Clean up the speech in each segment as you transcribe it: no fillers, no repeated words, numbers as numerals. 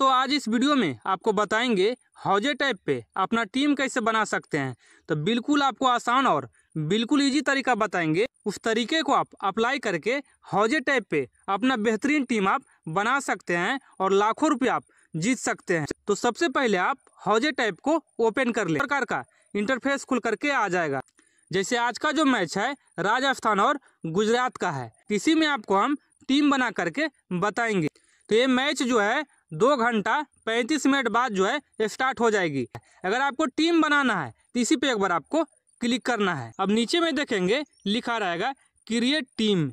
तो आज इस वीडियो में आपको बताएंगे हौजे टाइप पे अपना टीम कैसे बना सकते हैं। तो बिल्कुल आपको आसान और बिल्कुल इजी तरीका बताएंगे, उस तरीके को आप अप्लाई करके हौजे टाइप पे अपना बेहतरीन टीम आप बना सकते हैं और लाखों रुपये आप जीत सकते हैं। तो सबसे पहले आप हौजे टाइप को ओपन कर लें, प्रकार का इंटरफेस खुल करके आ जाएगा। जैसे आज का जो मैच है राजस्थान और गुजरात का है, इसी में आपको हम टीम बना करके बताएंगे। तो ये मैच जो है 2 घंटा 35 मिनट बाद जो है स्टार्ट हो जाएगी। अगर आपको टीम बनाना है तो इसी पे एक बार आपको क्लिक करना है। अब नीचे में देखेंगे लिखा रहेगा क्रिएट टीम,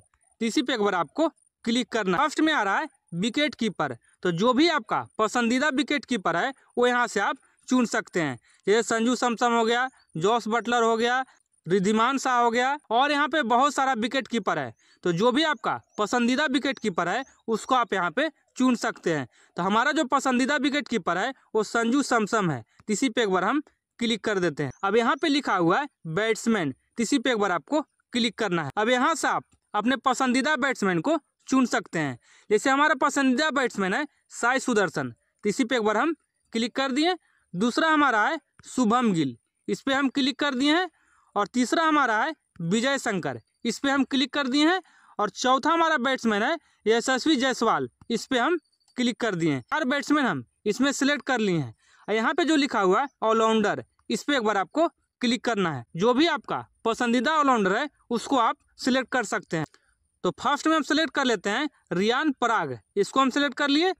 इसी पे एक बार आपको क्लिक करना है। फर्स्ट में आ रहा है विकेट कीपर, तो जो भी आपका पसंदीदा विकेट कीपर है वो यहाँ से आप चुन सकते हैं। जैसे संजू सैमसन हो गया, जॉश बटलर हो गया, रिद्धिमान शाह हो गया, और यहाँ पे बहुत सारा विकेट कीपर है। तो जो भी आपका पसंदीदा विकेट कीपर है उसको आप यहाँ पे चुन सकते हैं। तो हमारा जो पसंदीदा विकेट कीपर है वो संजू सैमसन है, इसी पे एक बार हम क्लिक कर देते हैं। अब यहाँ पे लिखा हुआ है बैट्समैन, इसी पे एक बार आपको क्लिक करना है। अब यहाँ से आप अपने पसंदीदा बैट्समैन को चुन सकते हैं। जैसे हमारा पसंदीदा बैट्समैन है साई सुदर्शन, इसी पे एक बार हम क्लिक कर दिए। दूसरा हमारा है शुभम गिल, इस पर हम क्लिक कर दिए हैं। और तीसरा हमारा है विजय शंकर, इस पे हम क्लिक कर दिए हैं। और चौथा हमारा बैट्समैन है यशस्वी जायसवाल, इस पे हम क्लिक कर दिए हैं। 4 बैट्समैन हम इसमें सेलेक्ट कर लिए हैं। और यहाँ पे जो लिखा हुआ है ऑलराउंडर, इस पे एक बार आपको क्लिक करना है। जो भी आपका पसंदीदा ऑलराउंडर है उसको आप सिलेक्ट कर सकते हैं। तो फर्स्ट में हम सिलेक्ट कर लेते हैं रियान पराग, इसको हम सिलेक्ट कर लिए।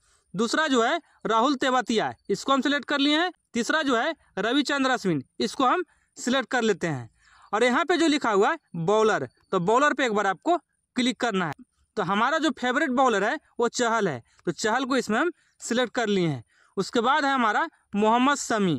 दूसरा जो है राहुल तेवतिया, इसको हम सिलेक्ट कर लिए हैं। तीसरा जो है रविचंद्रन अश्विन, इसको हम सिलेक्ट कर लेते हैं। और यहाँ पे जो लिखा हुआ है बॉलर, तो बॉलर पे एक बार आपको क्लिक करना है। तो हमारा जो फेवरेट बॉलर है वो चहल है, तो चहल को इसमें हम सिलेक्ट कर लिए हैं। उसके बाद है हमारा मोहम्मद शमी,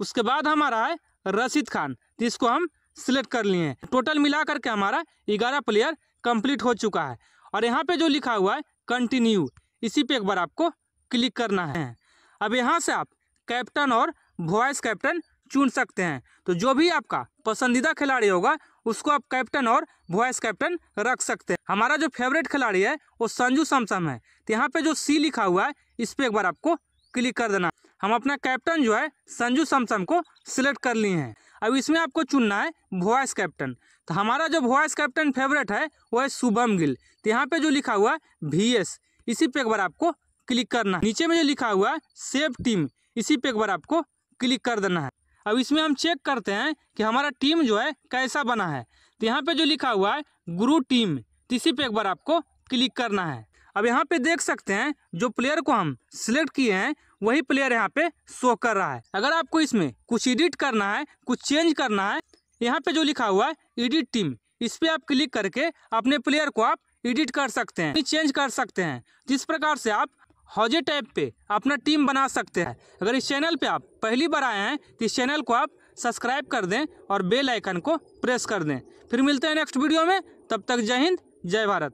उसके बाद हमारा है रशीद खान, इसको हम सिलेक्ट कर लिए हैं। टोटल मिला करके हमारा 11 प्लेयर कंप्लीट हो चुका है। और यहाँ पे जो लिखा हुआ है कंटिन्यू, इसी पे एक बार आपको क्लिक करना है। अब यहाँ से आप कैप्टन और वॉइस कैप्टन चुन सकते हैं। तो जो भी आपका पसंदीदा खिलाड़ी होगा उसको आप कैप्टन और वॉइस कैप्टन रख सकते हैं। हमारा जो फेवरेट खिलाड़ी है वो संजू सैमसन है, तो यहाँ पे जो सी लिखा हुआ है इस पे एक बार आपको क्लिक कर देना। हम अपना कैप्टन जो है संजू सैमसन को सिलेक्ट कर लिए हैं। अब इसमें आपको चुनना है वॉइस कैप्टन। तो हमारा जो वॉइस कैप्टन फेवरेट है वो है शुभम गिल, तो यहाँ पे जो लिखा हुआ है VS, इसी पे एक बार आपको क्लिक करना। नीचे में जो लिखा हुआ है सेव टीम, इसी पे एक बार आपको क्लिक कर देना है। अब इसमें हम चेक करते हैं कि हमारा टीम जो है कैसा बना है। तो यहाँ पे जो लिखा हुआ है गुरु टीम, इसी पे एक बार आपको क्लिक करना है। अब यहाँ पे देख सकते हैं जो प्लेयर को हम सिलेक्ट किए हैं वही प्लेयर यहाँ पे शो कर रहा है। अगर आपको इसमें कुछ एडिट करना है, कुछ चेंज करना है, यहाँ पे जो लिखा हुआ है एडिट टीम, इस पे आप क्लिक करके अपने प्लेयर को आप एडिट कर सकते हैं, चेंज कर सकते हैं। जिस प्रकार से आप हौजे टाइप पे अपना टीम बना सकते हैं। अगर इस चैनल पे आप पहली बार आए हैं तो इस चैनल को आप सब्सक्राइब कर दें और बेल आइकन को प्रेस कर दें। फिर मिलते हैं नेक्स्ट वीडियो में, तब तक जय हिंद जय भारत।